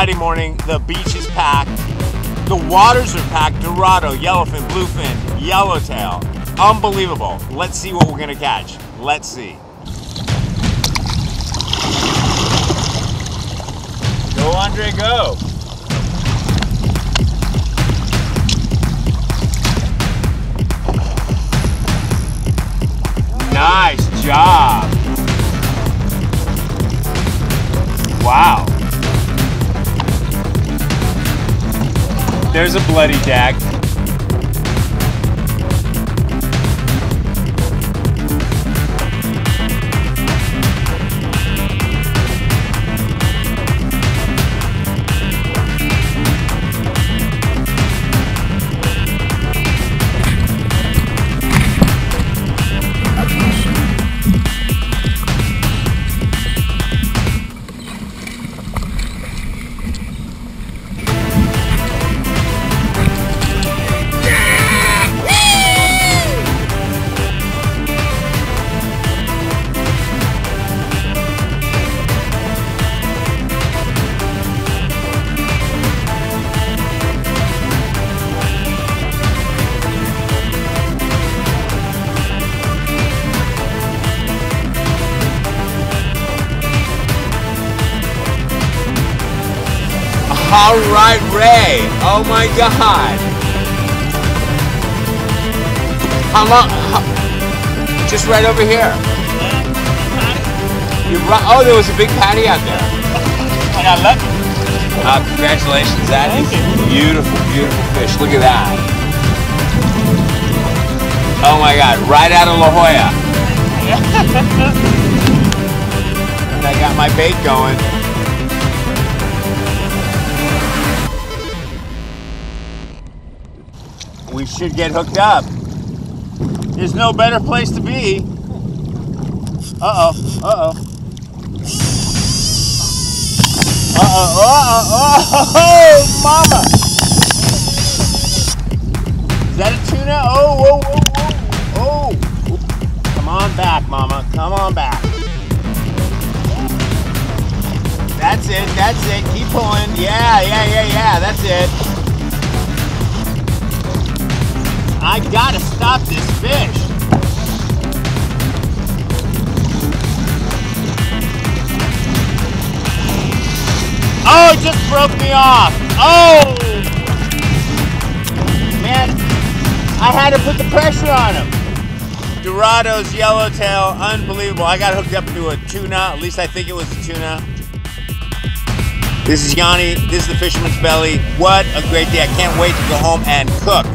Friday morning, the beach is packed. The waters are packed. Dorado, yellowfin, bluefin, yellowtail. Unbelievable. Let's see what we're gonna catch. Let's see. Go, Andre, go. Nice job. Wow. There's a bloody jack. All right, Ray. Oh my God. How long? Just right over here. You're right. Oh, there was a big patty out there. And I love it. Congratulations, that is beautiful, beautiful fish. Look at that. Oh my God! Right out of La Jolla. And I got my bait going. We should get hooked up. There's no better place to be. Oh, mama! Is that a tuna? Oh, whoa, whoa, whoa, oh! Come on back, mama. Come on back. That's it. That's it. Keep pulling. Yeah. That's it. I gotta stop this fish. Oh, it just broke me off. Oh! Man, I had to put the pressure on him. Dorado's yellowtail, unbelievable. I got hooked up to a tuna, at least I think it was a tuna. This is Yanni, this is the Fisherman's Belly. What a great day, I can't wait to go home and cook.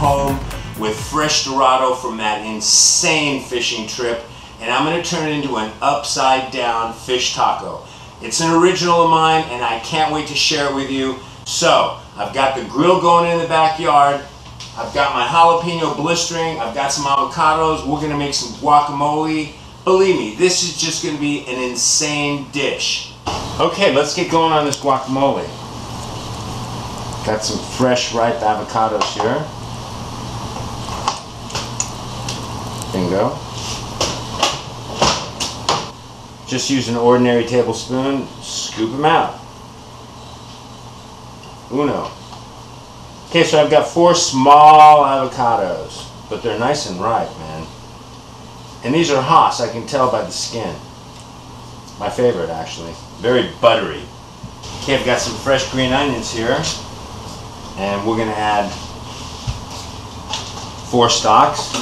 Home with fresh Dorado from that insane fishing trip, and I'm going to turn it into an upside down fish taco. It's an original of mine and I can't wait to share it with you. So I've got the grill going in the backyard, I've got my jalapeno blistering, I've got some avocados, we're going to make some guacamole. Believe me, this is just going to be an insane dish. Okay, let's get going on this guacamole. Got some fresh ripe avocados here. Bingo. Just use an ordinary tablespoon, scoop them out. Uno. Okay, so I've got four small avocados, but they're nice and ripe, man. And these are Haas, I can tell by the skin. My favorite, actually. Very buttery. Okay, I've got some fresh green onions here, and we're gonna add four stalks.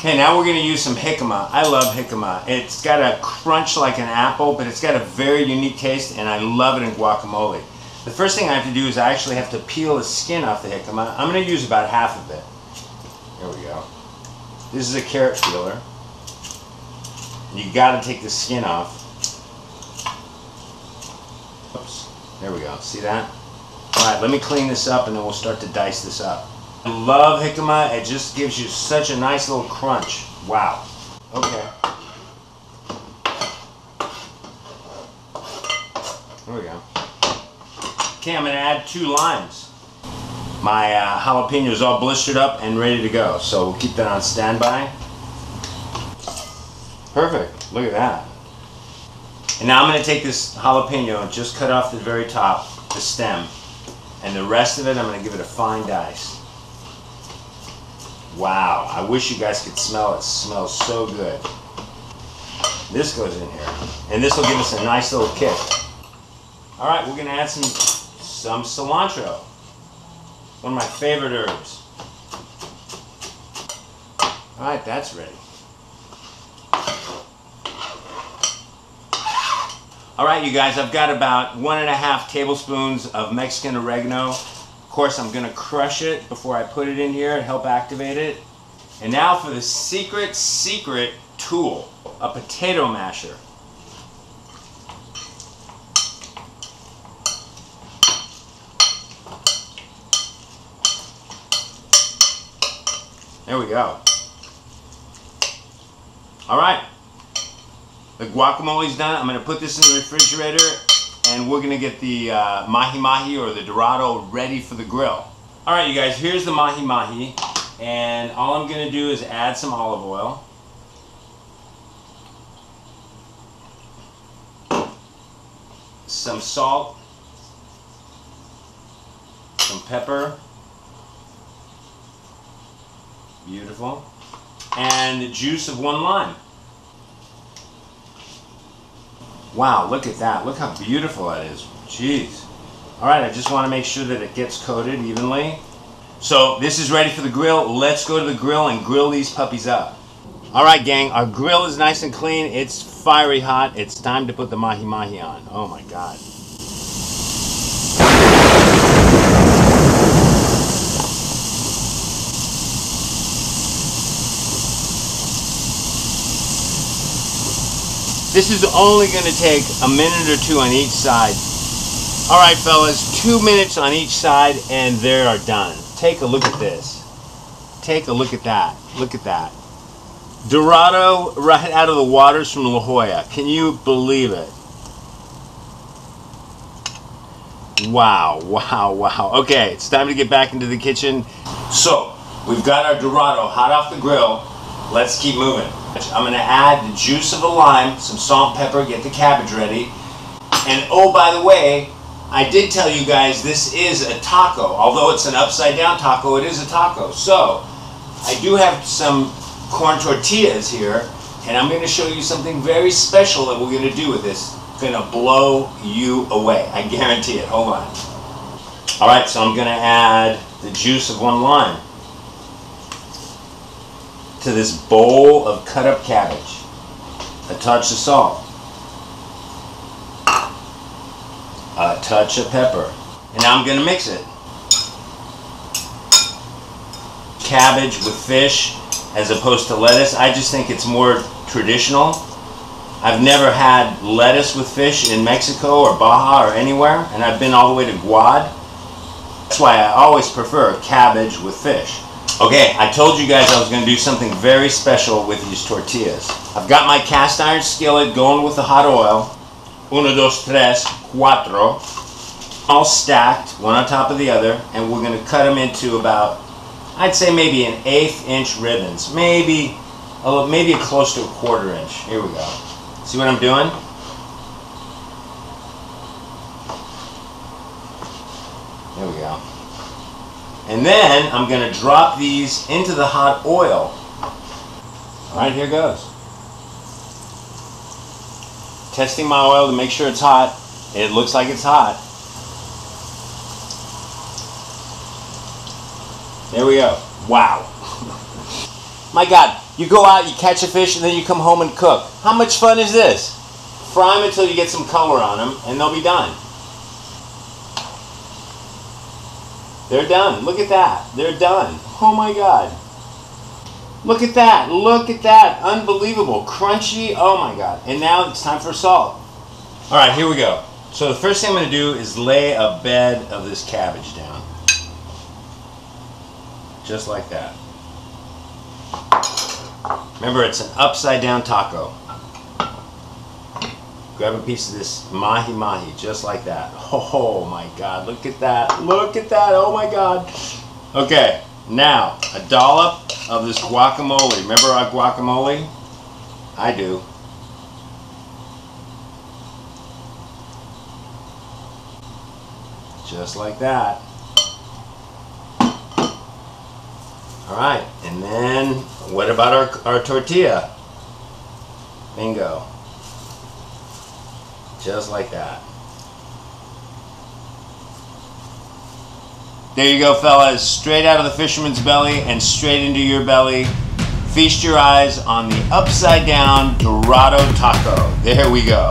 Okay, now we're going to use some jicama. I love jicama. It's got a crunch like an apple, but it's got a very unique taste, and I love it in guacamole. The first thing I have to do is I actually have to peel the skin off the jicama. I'm going to use about half of it. There we go. This is a carrot peeler. You got to take the skin off. Oops. There we go. See that? All right, let me clean this up, and then we'll start to dice this up. I love jicama, it just gives you such a nice little crunch. Wow. Okay. There we go. Okay, I'm going to add 2 limes. My jalapeno is all blistered up and ready to go, so we'll keep that on standby. Perfect. Look at that. And now I'm going to take this jalapeno and just cut off the very top, the stem, and the rest of it I'm going to give it a fine dice. Wow, I wish you guys could smell it. It smells so good. This goes in here, and this will give us a nice little kick. Alright, we're going to add some cilantro, one of my favorite herbs. Alright, that's ready. Alright you guys, I've got about 1.5 tablespoons of Mexican oregano. Of course I'm going to crush it before I put it in here and help activate it. And now for the secret tool, a potato masher. There we go. Alright. The guacamole's done. I'm going to put this in the refrigerator and we're going to get the Mahi Mahi or the Dorado ready for the grill. Alright you guys, here's the Mahi Mahi, and all I'm going to do is add some olive oil. Some salt. Some pepper. Beautiful. And the juice of 1 lime. Wow, look at that. Look how beautiful that is. Jeez. Alright, I just want to make sure that it gets coated evenly. So this is ready for the grill. Let's go to the grill and grill these puppies up. Alright gang, our grill is nice and clean. It's fiery hot. It's time to put the Mahi Mahi on. Oh my god. This is only going to take a minute or two on each side. Alright fellas, 2 minutes on each side and they are done. Take a look at this. Take a look at that. Look at that. Dorado right out of the waters from La Jolla. Can you believe it? Wow, wow, wow. Okay, it's time to get back into the kitchen. So, we've got our Dorado hot off the grill. Let's keep moving. I'm going to add the juice of the lime, some salt and pepper, get the cabbage ready. And oh, by the way, I did tell you guys this is a taco. Although it's an upside down taco, it is a taco. So, I do have some corn tortillas here, and I'm going to show you something very special that we're going to do with this. It's going to blow you away. I guarantee it. Hold on. Alright, so I'm going to add the juice of 1 lime. To this bowl of cut up cabbage. A touch of salt. A touch of pepper. And now I'm going to mix it. Cabbage with fish as opposed to lettuce. I just think it's more traditional. I've never had lettuce with fish in Mexico or Baja or anywhere, and I've been all the way to Guad. That's why I always prefer cabbage with fish. Okay, I told you guys I was going to do something very special with these tortillas. I've got my cast iron skillet going with the hot oil. Uno, dos, tres, cuatro. All stacked, one on top of the other, and we're going to cut them into about, I'd say maybe an 1/8 inch ribbons. Maybe close to a 1/4 inch. Here we go. See what I'm doing? There we go. And then I'm going to drop these into the hot oil. Alright, here goes. Testing my oil to make sure it's hot. It looks like it's hot. There we go. Wow. My god, you go out, you catch a fish, and then you come home and cook. How much fun is this? Fry them until you get some color on them, and they'll be done. They're done. Look at that. They're done. Oh my god. Look at that. Look at that. Unbelievable. Crunchy. Oh my god. And now it's time for salt. Alright, here we go. So the first thing I'm going to do is lay a bed of this cabbage down. Just like that. Remember, it's an upside down taco. Grab a piece of this Mahi Mahi, just like that. Oh my God, look at that. Look at that, oh my God. Okay, now, a dollop of this guacamole. Remember our guacamole? I do. Just like that. All right, and then what about our tortilla? Bingo. Just like that. There you go, fellas. Straight out of the Fisherman's Belly and straight into your belly. Feast your eyes on the upside down Dorado taco. There we go.